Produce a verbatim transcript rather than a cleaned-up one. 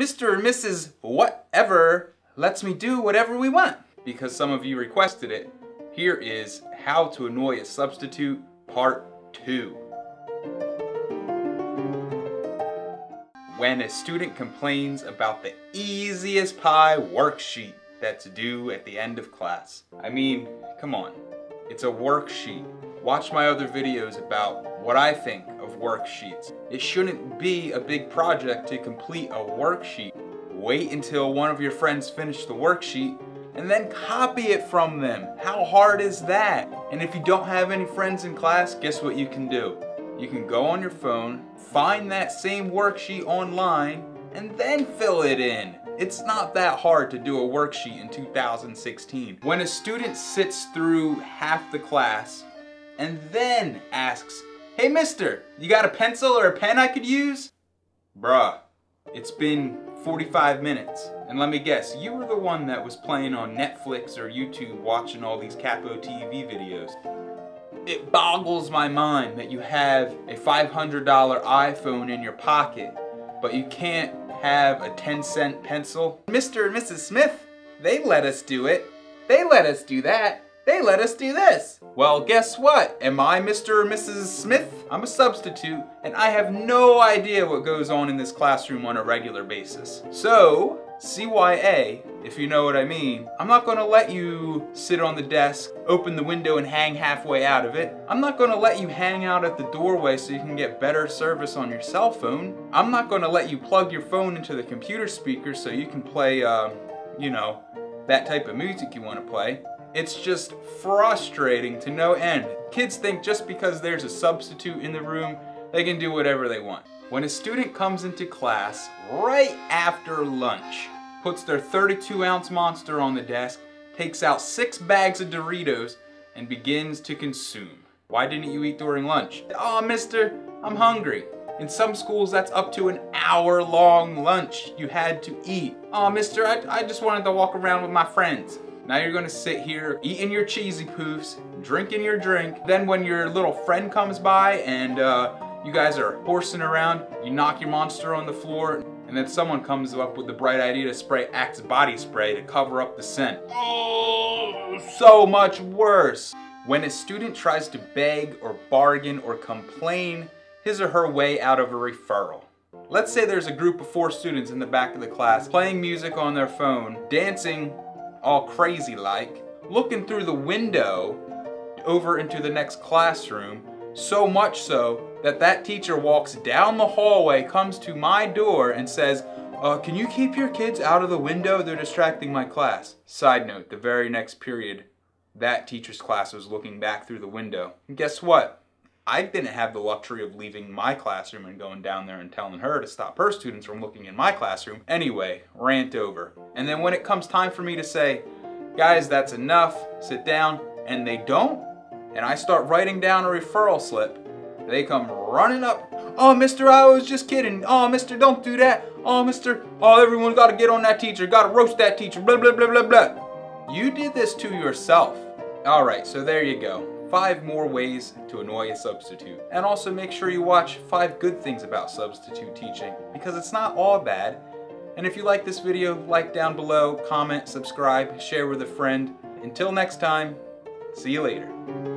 Mister or Missus Whatever lets me do whatever we want. Because some of you requested it, here is How to Annoy a Substitute Part two. When a student complains about the easiest pie worksheet that's due at the end of class. I mean, come on, it's a worksheet. Watch my other videos about what I think of worksheets. It shouldn't be a big project to complete a worksheet. Wait until one of your friends finish the worksheet and then copy it from them. How hard is that? And if you don't have any friends in class, guess what you can do? You can go on your phone, find that same worksheet online, and then fill it in. It's not that hard to do a worksheet in two thousand sixteen. When a student sits through half the class and then asks, "Hey mister, you got a pencil or a pen I could use?" Bruh, it's been forty-five minutes. And let me guess, you were the one that was playing on Netflix or YouTube watching all these CapOh T V videos. It boggles my mind that you have a five hundred dollar iPhone in your pocket, but you can't have a ten cent pencil. Mister and Missus Smith, they let us do it. They let us do that. They let us do this. Well, guess what? Am I Mister or Missus Smith? I'm a substitute, and I have no idea what goes on in this classroom on a regular basis. So, C Y A, if you know what I mean, I'm not gonna let you sit on the desk, open the window and hang halfway out of it. I'm not gonna let you hang out at the doorway so you can get better service on your cell phone. I'm not gonna let you plug your phone into the computer speaker so you can play, um, you know, that type of music you wanna play. It's just frustrating to no end. Kids think just because there's a substitute in the room, they can do whatever they want. When a student comes into class right after lunch, puts their thirty-two ounce monster on the desk, takes out six bags of Doritos, and begins to consume. Why didn't you eat during lunch? "Oh, mister, I'm hungry." In some schools, that's up to an hour long lunch you had to eat. "Oh, mister, I, I just wanted to walk around with my friends." Now you're gonna sit here eating your cheesy poofs, drinking your drink, then when your little friend comes by and uh, you guys are horsing around, you knock your monster on the floor, and then someone comes up with the bright idea to spray Axe body spray to cover up the scent. Oh, so much worse. When a student tries to beg or bargain or complain his or her way out of a referral. Let's say there's a group of four students in the back of the class playing music on their phone, dancing, all crazy like, looking through the window over into the next classroom, so much so that that teacher walks down the hallway, comes to my door and says, uh, "Can you keep your kids out of the window? They're distracting my class." Side note, the very next period, that teacher's class was looking back through the window. And guess what? I didn't have the luxury of leaving my classroom and going down there and telling her to stop her students from looking in my classroom. Anyway, rant over. And then when it comes time for me to say, "Guys, that's enough, sit down," and they don't, and I start writing down a referral slip, they come running up. "Oh, mister, I was just kidding. Oh, mister, don't do that. Oh, mister, oh, everyone's got to get on that teacher, got to roast that teacher, blah, blah, blah, blah, blah." You did this to yourself. All right, so there you go. Five more ways to annoy a substitute. And also make sure you watch five good things about substitute teaching, because it's not all bad. And if you like this video, like down below, comment, subscribe, share with a friend. Until next time, see you later.